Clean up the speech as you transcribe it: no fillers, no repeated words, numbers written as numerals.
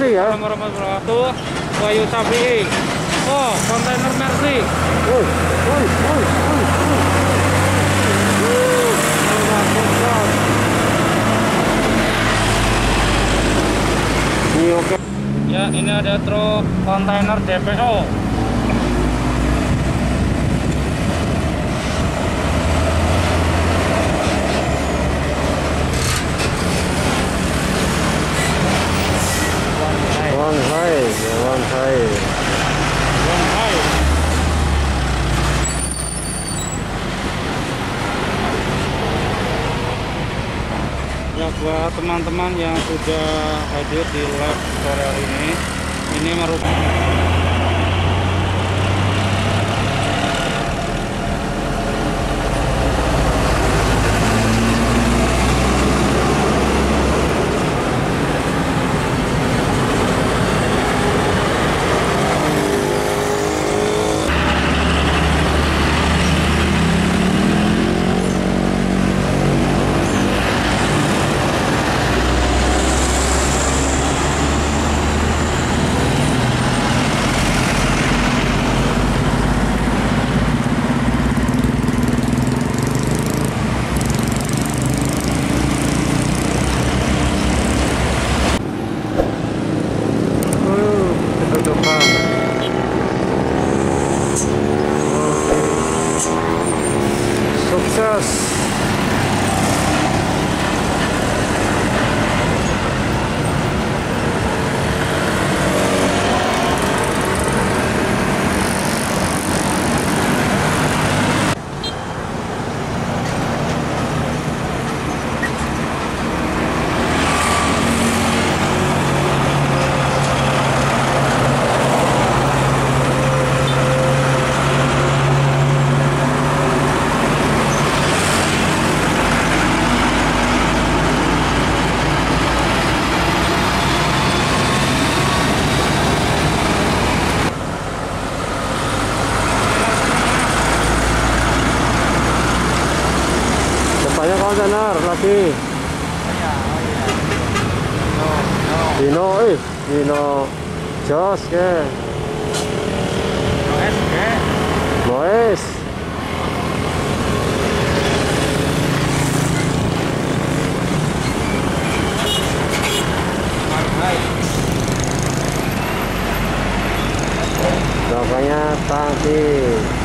Mercy ya. Bayu Sabi. Oh, kontainer Mercy. Oke. Ya, ini ada truk kontainer DPO. Ya, buat teman-teman yang sudah hadir di live sore hari ini merupakan lagi. Bino, Jose ke? Boes. Makanya tangki.